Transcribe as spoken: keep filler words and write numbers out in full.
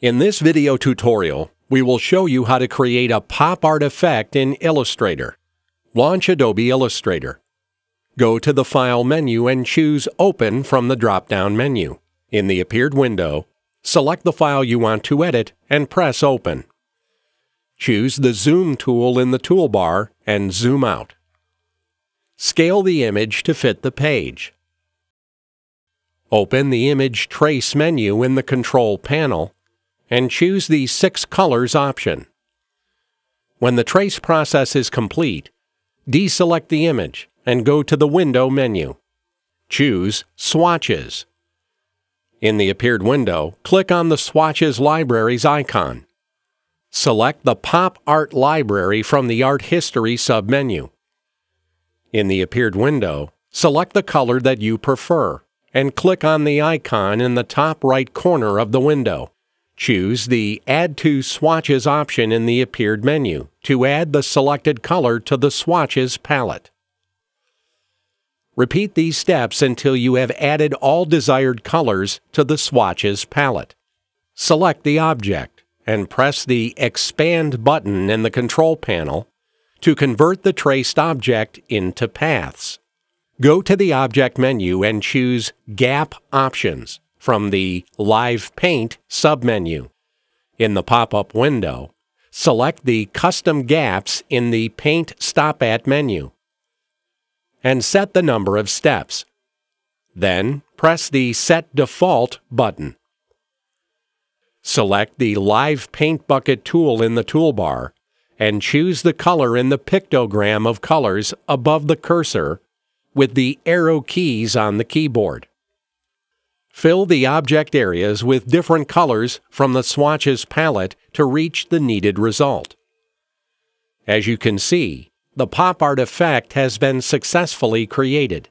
In this video tutorial, we will show you how to create a pop art effect in Illustrator. Launch Adobe Illustrator. Go to the File menu and choose Open from the drop-down menu. In the appeared window, select the file you want to edit and press Open. Choose the Zoom tool in the toolbar and zoom out. Scale the image to fit the page. Open the Image Trace menu in the Control panel and choose the Six Colors option. When the trace process is complete, deselect the image and go to the Window menu. Choose Swatches. In the appeared window, click on the Swatches Libraries icon. Select the Pop Art Library from the Art History submenu. In the appeared window, select the color that you prefer and click on the icon in the top right corner of the window. Choose the Add to Swatches option in the appeared menu to add the selected color to the Swatches palette. Repeat these steps until you have added all desired colors to the Swatches palette. Select the object and press the Expand button in the Control panel to convert the traced object into paths. Go to the Object menu and choose Gap Options from the Live Paint submenu. In the pop-up window, select the Custom Gaps in the Paint Stop At menu and set the number of steps. Then, press the Set Default button. Select the Live Paint Bucket tool in the toolbar and choose the color in the pictogram of colors above the cursor with the arrow keys on the keyboard. Fill the object areas with different colors from the Swatches palette to reach the needed result. As you can see, the pop art effect has been successfully created.